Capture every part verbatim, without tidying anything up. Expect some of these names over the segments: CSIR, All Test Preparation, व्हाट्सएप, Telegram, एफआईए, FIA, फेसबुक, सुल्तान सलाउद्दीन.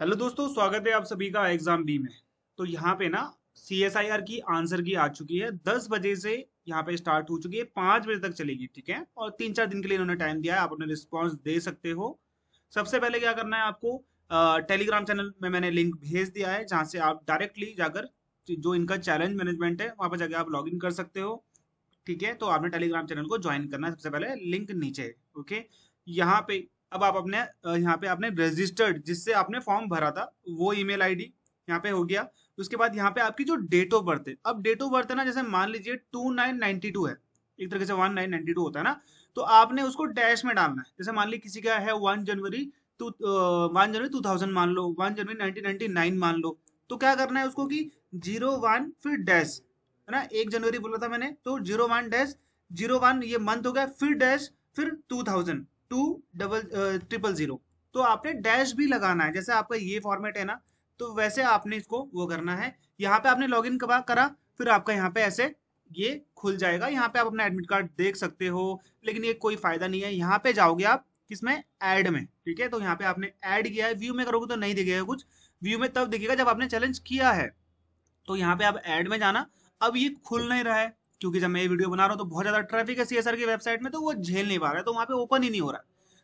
Hello दोस्तों, स्वागत है आप सभी का एग्जाम बी में। तो यहाँ पे ना सी एस आई आर की आंसर की आ चुकी है, दस बजे से यहाँ पे स्टार्ट हो चुकी है, पाँच बजे तक चलेगी, ठीक है। और तीन चार दिन के लिए इन्होंने टाइम दिया है, आप अपने रिस्पांस दे सकते हो। सबसे पहले क्या करना है आपको, आ, टेलीग्राम चैनल में मैंने लिंक भेज दिया है, जहाँ से आप डायरेक्टली जाकर जो इनका चैलेंज मैनेजमेंट है वहाँ पर जाकर आप लॉग इन कर सकते हो, ठीक है। तो आपने टेलीग्राम चैनल को ज्वाइन करना है, सबसे पहले लिंक नीचे, ओके। यहाँ पे अब आप अपने यहाँ पे आपने रजिस्टर्ड, जिससे आपने फॉर्म भरा था, वो ईमेल आईडी यहाँ पे हो गया। उसके बाद यहाँ पे आपकी जो डेट ऑफ बर्थ है, अब डेट ऑफ बर्थ है ना, जैसे मान लीजिए उन्नीस सौ बानवे है, एक तरीके से उन्नीस सौ बानवे होता है ना, तो आपने उसको डैश में डालना है। जैसे मान ली किसी का है वन जनवरी टू वन जनवरी टू थाउजेंड मान लो, वन जनवरी नाइनटीन नाइनटी नाइन मान लो, तो क्या करना है उसको कि जीरो वन फिर डैश, है ना, एक जनवरी बोला था मैंने, तो zero one dash zero one ये मंथ हो गया, फिर डैश फिर two thousand two double triple zero, तो आपने डैश भी लगाना है। जैसे आपका ये फॉर्मेट है ना, तो वैसे आपने इसको वो करना है। यहाँ पे आपने लॉगिन करा करा फिर आपका यहाँ पे ऐसे ये खुल जाएगा। यहाँ पे आप अपना एडमिट कार्ड देख सकते हो, लेकिन ये कोई फायदा नहीं है। यहाँ पे जाओगे आप किसमें, ऐड में, ठीक है। तो यहाँ पे आपने ऐड किया है, व्यू में करोगे तो नहीं दिखेगा कुछ, व्यू में तब दिखेगा जब आपने चैलेंज किया है। तो यहाँ पे आप ऐड में जाना। अब ये खुल नहीं रहा है क्योंकि जब मैं ये वीडियो बना रहा हूँ तो बहुत ज्यादा ट्रैफिक है सी एस आई आर की वेबसाइट में, तो वो झेल नहीं पा रहा है, तो वहाँ पे ओपन ही नहीं हो रहा।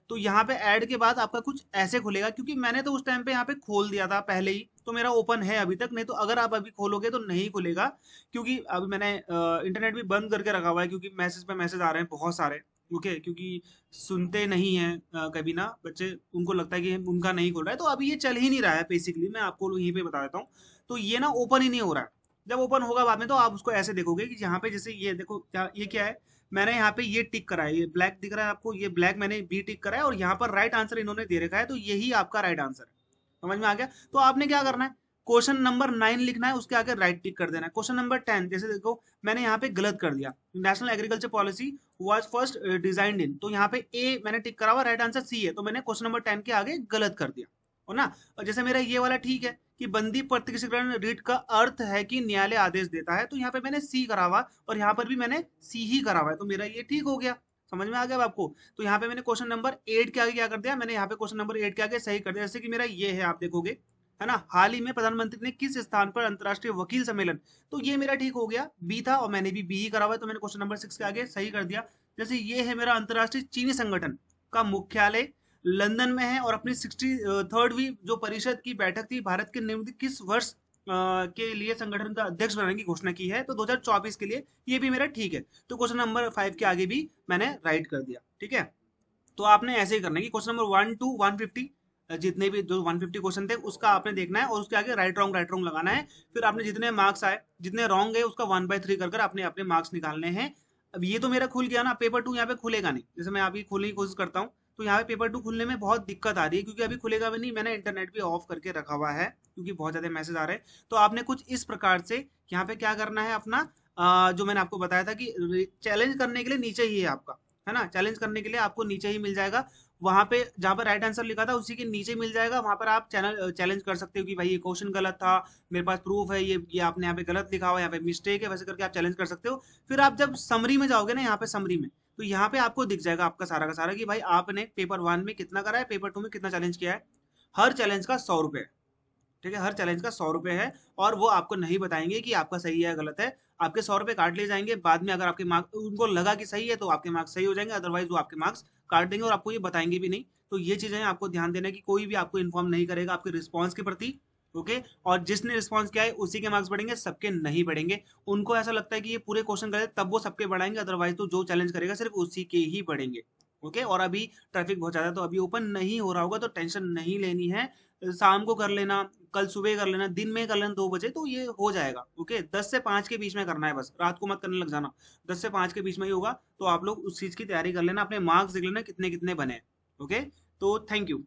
तो यहाँ पे ऐड के बाद आपका कुछ ऐसे खुलेगा, क्योंकि मैंने तो उस टाइम पे यहाँ पे खोल दिया था पहले ही, तो मेरा ओपन है अभी तक, नहीं तो अगर आप अभी खोलोगे तो नहीं खुलेगा, क्योंकि अभी मैंने इंटरनेट भी बंद करके रखा हुआ है, क्योंकि मैसेज पे मैसेज आ रहे हैं बहुत सारे, ओके, क्योंकि सुनते नहीं है कभी ना बच्चे, उनको लगता है कि उनका नहीं खुल रहा है, तो अभी ये चल ही नहीं रहा है बेसिकली, मैं आपको यहीं पे बता देता हूँ। तो ये ना ओपन ही नहीं हो रहा है। जब ओपन होगा बाद में तो आप उसको ऐसे देखोगे कि यहाँ पे जैसे ये देखो, ये क्या है, मैंने यहाँ पे ये टिक करा है, ये ब्लैक दिख रहा है आपको, ये ब्लैक मैंने बी टिक करा है, और यहाँ पर राइट आंसर इन्होंने दे रखा है, तो यही आपका राइट आंसर है। समझ में आ गया? तो आपने क्या करना है, क्वेश्चन नंबर नाइन लिखना है, उसके आगे राइट टिक कर देना है। क्वेश्चन नंबर टेन, जैसे देखो मैंने यहाँ पे गलत कर दिया, national agriculture policy was first designed in, तो यहाँ पे ए मैंने टिक करा हुआ, राइट आंसर सी है, तो मैंने क्वेश्चन नंबर टेन के आगे गलत कर दिया, और ना। और जैसे मेरा ये वाला ठीक है कि बंदी प्रतिक्षण रीट का अर्थ है कि न्यायालय आदेश देता है, तो यहाँ पे मैंने सी करा हुआ, और यहाँ पर भी मैंने सी ही करा हुआ है, तो मेरा ये ठीक हो गया। समझ में आ गया आपको? तो यहाँ पे मैंने क्वेश्चन नंबर एट के आगे क्या कर दिया, मैंने यहाँ पे क्वेश्चन नंबर एट के आगे सही कर दिया। जैसे कि मेरा ये है, आप देखोगे है ना, हाल ही में प्रधानमंत्री ने किस स्थान पर अंतर्राष्ट्रीय वकील सम्मेलन, तो ये मेरा ठीक हो गया, बी था, और मैंने भी बी ही करा हुआ है, तो मैंने क्वेश्चन नंबर सिक्स के आगे सही कर दिया। जैसे ये है मेरा, अंतर्राष्ट्रीय चीनी संगठन का मुख्यालय लंदन में है, और अपनी सिक्सटी थर्डवीं जो परिषद की बैठक थी, भारत के निम्नलिखित किस वर्ष के लिए संगठन का अध्यक्ष बनाने की घोषणा की है, तो दो हज़ार चौबीस के लिए, ये भी मेरा ठीक है, तो क्वेश्चन नंबर फाइव के आगे भी मैंने राइट कर दिया, ठीक है। तो आपने ऐसे ही करना है कि question number one to one fifty जितने भी जो एक सौ पचास क्वेश्चन थे उसका आपने देखना है, और उसके आगे राइट रॉन्ग राइट रॉन्ग लगाना है। फिर आपने जितने मार्क्स आए, जितने रॉन्ग है उसका वन बाई थ्री कर अपने अपने मार्क्स निकालने हैं। अब ये तो मेरा खुल गया ना, पेपर टू यहाँ पे खुलेगा नहीं, जैसे मैं अभी खोलने की कोशिश करता हूँ, तो यहाँ पे पेपर टू खुलने में बहुत दिक्कत आ रही है, क्योंकि अभी खुलेगा भी नहीं, मैंने इंटरनेट भी ऑफ करके रखा हुआ है, क्योंकि बहुत ज़्यादा मैसेज आ रहे हैं। तो आपने कुछ इस प्रकार से यहाँ पे क्या करना है अपना, आ, जो मैंने आपको बताया था कि चैलेंज करने के लिए नीचे ही है आपका, है ना, चैलेंज करने के लिए आपको नीचे ही मिल जाएगा, वहाँ पे जहाँ पर राइट आंसर लिखा था उसी के नीचे मिल जाएगा, वहाँ पर आप चैनल चैलेंज कर सकते हो कि भाई ये क्वेश्चन गलत था, मेरे पास प्रूफ है, ये ये आपने यहाँ पे गलत लिखा हुआ है, यहाँ पे मिस्टेक है, वैसे करके आप चैलेंज कर सकते हो। फिर आप जब समरी में जाओगे ना, यहाँ पे समरी में, तो यहाँ पे आपको दिख जाएगा आपका सारा का सारा कि भाई आपने पेपर वन में कितना करा है, पेपर टू में कितना चैलेंज किया है। हर चैलेंज का सौ रुपये, ठीक है, हर चैलेंज का सौ रुपये है, और वो आपको नहीं बताएंगे कि आपका सही है या गलत है, आपके सौ रुपये काट ले जाएंगे। बाद में अगर आपके मार्क्स उनको लगा कि सही है तो आपके मार्क्स सही हो जाएंगे, अदरवाइज वो आपके मार्क्स काट देंगे और आपको ये बताएंगे भी नहीं। तो ये चीज़ें आपको ध्यान देना है कि कोई भी आपको इन्फॉर्म नहीं करेगा आपके रिस्पॉन्स के प्रति, ओके। और जिसने रिस्पॉन्स किया है उसी के मार्क्स बढ़ेंगे, सबके नहीं बढ़ेंगे। उनको ऐसा लगता है कि ये पूरे क्वेश्चन करें तब वो सबके बढ़ाएंगे, अदरवाइज तो जो चैलेंज करेगा सिर्फ उसी के ही बढ़ेंगे, ओके। और अभी ट्रैफिक बहुत ज़्यादा है, तो अभी ओपन नहीं हो रहा होगा, तो टेंशन नहीं लेनी है, शाम को कर लेना, कल सुबह कर लेना, दिन में कर लेना दो बजे, तो ये हो जाएगा, ओके। दस से पाँच के बीच में करना है बस, रात को मत करने लग जाना, दस से पाँच के बीच में ही होगा। तो आप लोग उस चीज़ की तैयारी कर लेना, अपने मार्क्स देख लेना कितने कितने बने, ओके। तो थैंक यू।